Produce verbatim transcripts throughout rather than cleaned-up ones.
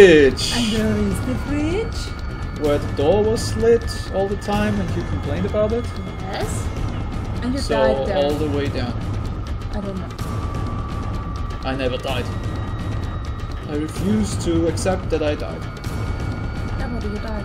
fridge! And there is the fridge. Where the door was slit all the time and you complained about it? Yes. And you so died there. All the way down. I don't know. I never died. I refuse to accept that I died. Then what do you die?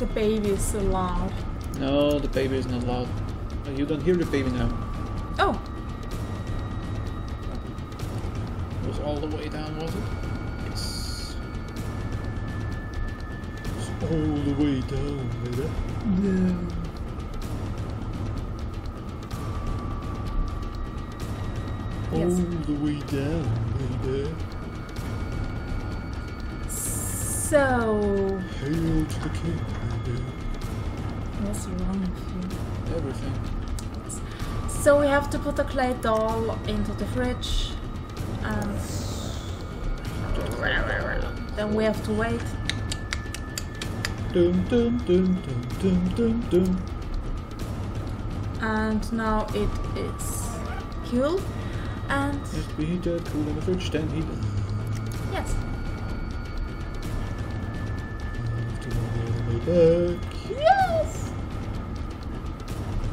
The baby is so loud. No, the baby is not loud. You don't hear the baby now. Oh! It was all the way down, was it? Yes. It was all the way down, baby. No. All yes. the way down, baby. So... Hail to the king, baby. What's wrong with you? Everything. Yes. So we have to put the clay doll into the fridge. And... then we have to wait. Dum, dum, dum, dum, dum, dum. And now it is cool. And... yes, we heat it, cool in the fridge, then heat it. Yes. Back. Yes!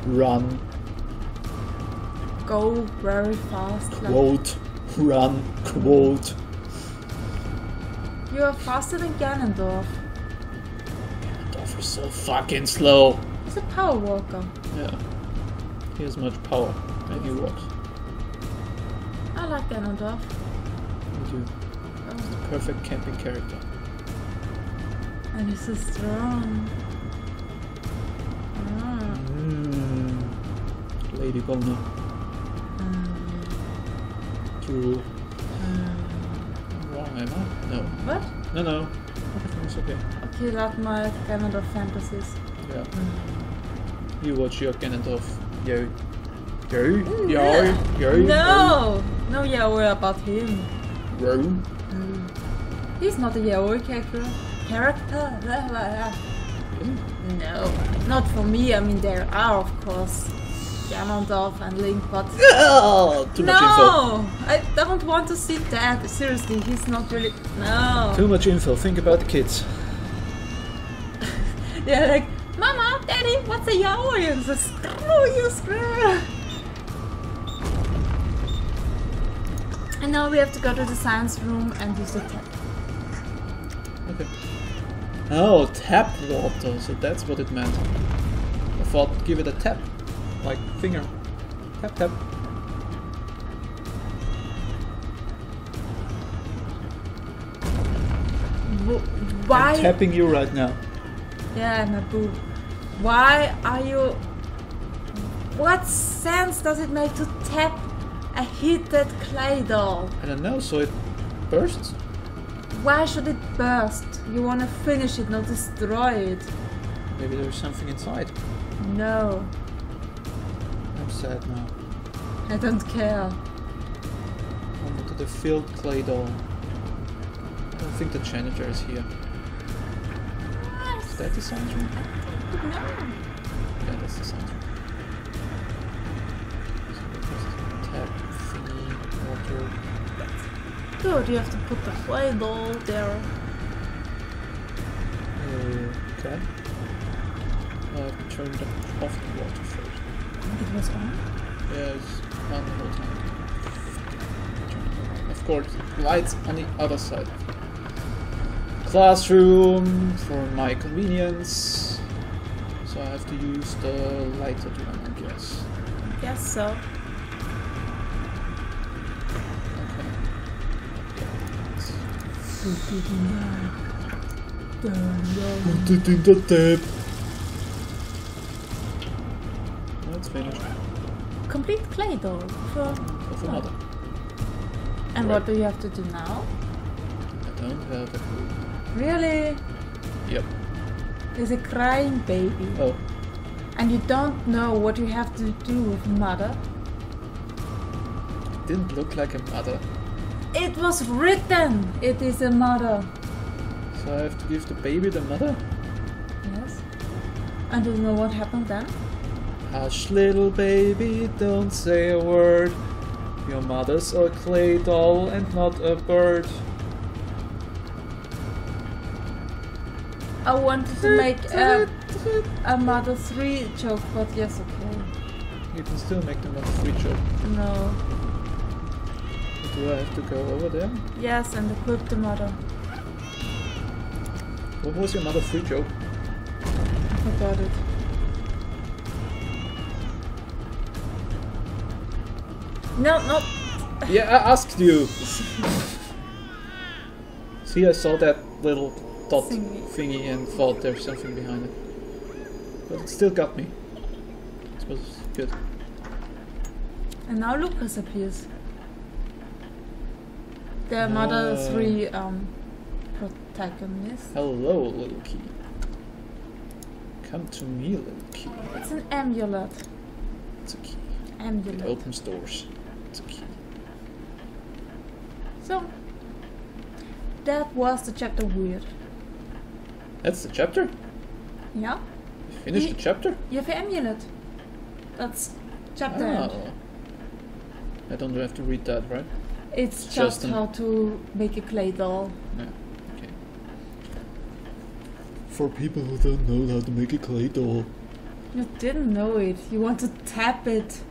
Run. Go very fast. Quote. Like... Run. Quote. You are faster than Ganondorf. Ganondorf is so fucking slow. He's a power walker. Yeah. He has much power. And he walks. I like Ganondorf. I do. Oh. He's the perfect camping character. And he's so strong. Ah. Mm. Lady Bono. Mm. True. Mm. Wrong, am I? No. What? No, no. It's okay. Okay, like my Ganondorf fantasies. Yeah. Mm. You watch your Ganondorf. Yo. Yo. Yo. Yo. Yo. No! No yaoi about him. Yo. Mm. He's not a yaoi character. Character? Blah, blah, blah. Mm. No, not for me. I mean, there are, of course, Ganondorf and Link, but... Oh, too no! much info. I don't want to see that. Seriously, he's not really... No. Too much info. Think about the kids. They're like, Mama, Daddy, what's a yaoi? And so, screw you, screw. And now we have to go to the science room and use the tap. Okay. Oh, tap water, so that's what it meant. I thought give it a tap, like finger. Tap, tap. Why? I'm tapping you right now. Yeah, Naboo. Why are you... What sense does it make to tap a heated clay doll? I don't know, so it bursts? Why should it burst? You want to finish it, not destroy it. Maybe there's something inside. No. I'm sad now. I don't care. I went to the field clay doll. I don't think the janitor is here. Yes. Is that the sound room? No. Yeah, that's the sound room. Tap, thingy, water. Good, you have to put the clay doll there. Okay. I have to turn off the water first. It was on? Yeah, it's on the whole time. Of course, lights on the other side. Classroom for my convenience. So I have to use the lighted one, I guess. I guess so. That's finished. Complete clay doll for, for mother. And right. What do you have to do now? I don't have a clue. Really? Yep. There's a crying baby. Oh. And you don't know what you have to do with mother? It didn't look like a mother. It was written! It is a mother. So I have to give the baby the mother? Yes. I don't know what happened then. Hush little baby, don't say a word. Your mother's a clay doll and not a bird. I wanted to make a, a Mother three joke, but yes, okay. You can still make the Mother three joke. No. Do I have to go over there? Yes, and equip the mother. What was your Mother three joke? I forgot it. No, no. Yeah, I asked you. See, I saw that little dot thingy. thingy and thought there's something behind it. But it still got me. It was good. And now Lucas appears. The uh, Mother three um, protagonist. Hello, little key. Come to me, little key. It's an amulet. It's a key. Amulet. It opens doors. It's a key. So, that was the chapter weird. That's the chapter? Yeah. You finished you, the chapter? You have an amulet. That's chapter ah. end. I don't have to read that, right? It's just, just an... how to make a clay doll. Yeah. Okay. For people who don't know how to make a clay doll. You didn't know it. You want to tap it.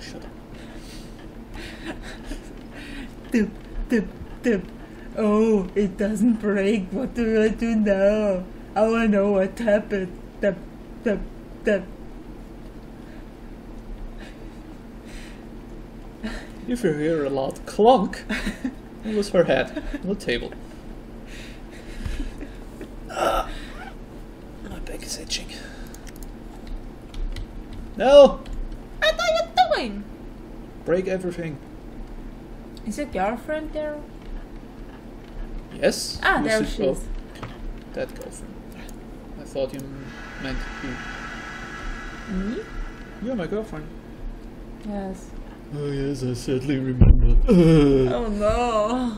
Shut up. Tip, tip, tip. Oh, it doesn't break. What do I do now? Oh, I know. I tap it. Tap, tap, tap. If you hear a loud clunk, it was her head on the table. Uh, my back is itching. No! What are you doing? Break everything. Is your girlfriend there? Yes. Ah, there she is. Well, that girlfriend. I thought you meant you. Me? You're my girlfriend. Yes. Oh yes, I certainly remember. Uh. Oh no!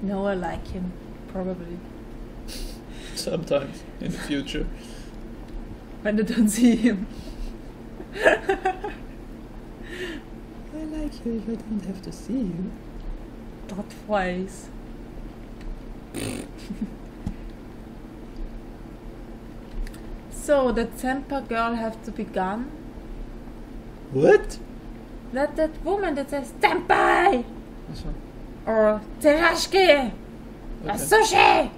No, I like him, probably. Sometimes, in the future. When I don't see him. I like you if I don't have to see you. Not twice. So, the temper girl have to be gone? What? That that woman that says Senpai! Or Terashiki! Okay. Sushi!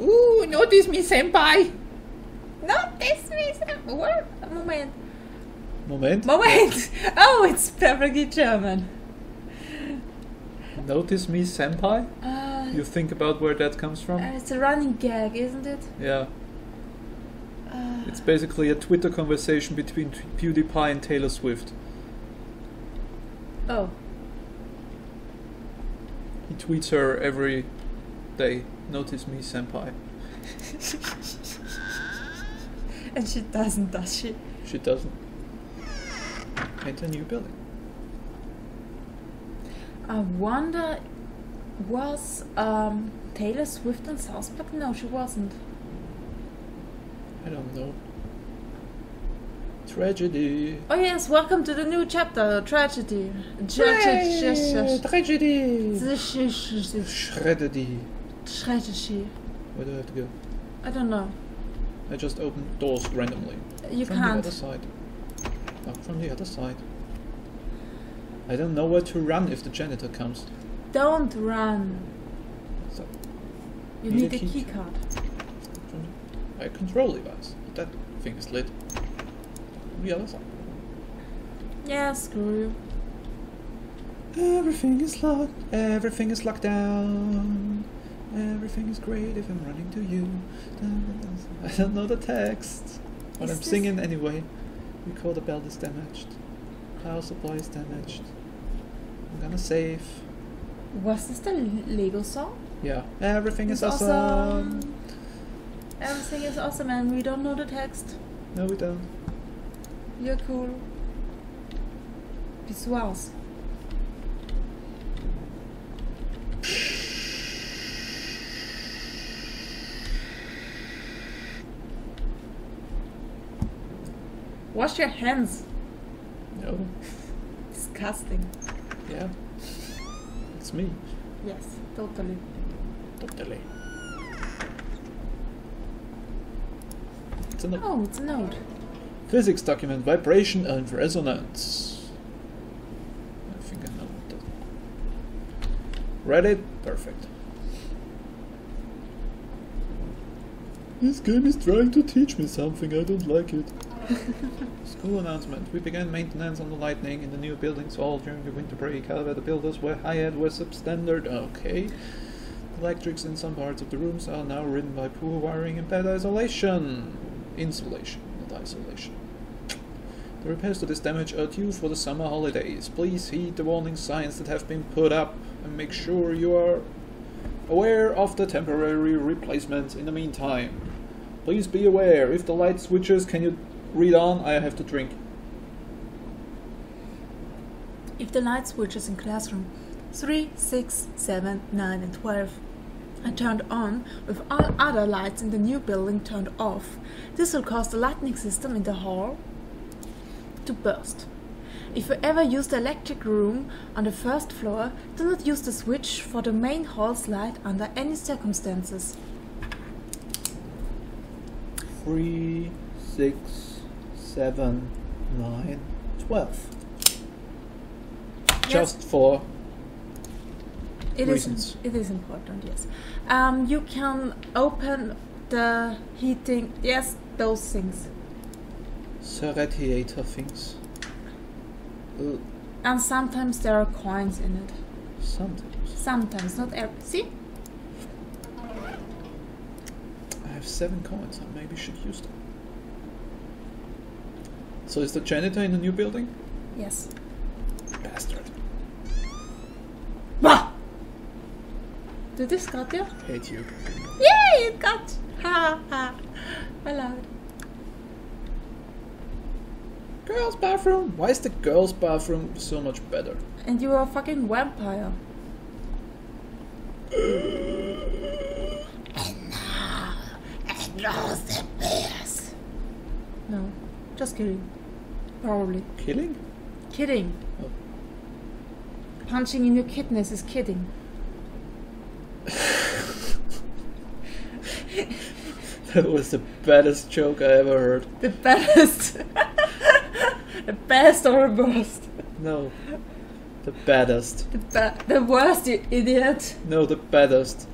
Ooh, notice me, Senpai! Notice me, Senpai! What? A moment. Moment? Moment! Oh, it's perfectly German. Notice me, Senpai? Uh, you think about where that comes from? Uh, it's a running gag, isn't it? Yeah. It's basically a Twitter conversation between PewDiePie and Taylor Swift. Oh. He tweets her every day. Notice me, Senpai. And she doesn't, does she? She doesn't. Paint a new building. I wonder, was um, Taylor Swift in South Park? No, she wasn't. I don't know. Tragedy. Oh yes, welcome to the new chapter, Tragedy. Tragedy. Tragedy. Shreddedy. Tragedy. Where do I have to go? I don't know. I just opened doors randomly. You can't. From the other side. No, from the other side. I don't know where to run if the janitor comes. Don't run. So, you need, need a key, key card. A control device. That thing is lit. The other side. Yeah, screw you. Everything is locked. Everything is locked down. Everything is great if I'm running to you. I don't know the text. But is I'm singing anyway. Recall the belt is damaged. Power supply is damaged. I'm gonna save. Was this the Lego song? Yeah. Everything it's is awesome. awesome. Everything is awesome and we don't know the text. No, we don't. You're cool. Pessoals. Wash your hands. No. Disgusting. Yeah. It's me. Yes, totally. Totally. It's a note. Oh, it's a note. Physics document, vibration and resonance. I think I know what that is. Read it? Perfect. This game is trying to teach me something, I don't like it. School announcement. We began maintenance on the Lightning in the new buildings all during the winter break. However, the builders were hired were substandard. Okay. Electrics in some parts of the rooms are now ridden by poor wiring and bad isolation. Insulation, not isolation. The repairs to this damage are due for the summer holidays. Please heed the warning signs that have been put up and make sure you are aware of the temporary replacements in the meantime. Please be aware, if the light switches, can you read on? I have to drink. If the light switches in classroom three, six, seven, nine and twelve are turned on with all other lights in the new building turned off, this will cause the lighting system in the hall to burst. If you ever use the electric room on the first floor, do not use the switch for the main hall's light under any circumstances. three, six, seven, nine, twelve. Yes. Just for it reasons. Is, it is important, yes. Um, you can open the heating, yes, those things. So radiator things. Uh, and sometimes there are coins in it. Sometimes. Sometimes, not every. See? I have seven coins, I maybe should use them. So is the janitor in the new building? Yes. Bastard. Bah! Did this got you? Hate you. Yay! It got you! Ha ha! I love it. Girls' bathroom! Why is the girls' bathroom so much better? And you are a fucking vampire. And now, it draws the bears. No, just kidding. Probably. Killing? Kidding. Oh. Punching in your kidneys is kidding. That was the baddest joke I ever heard. The baddest? The best or the worst? No, the baddest. The, ba the worst, you idiot. No, the baddest.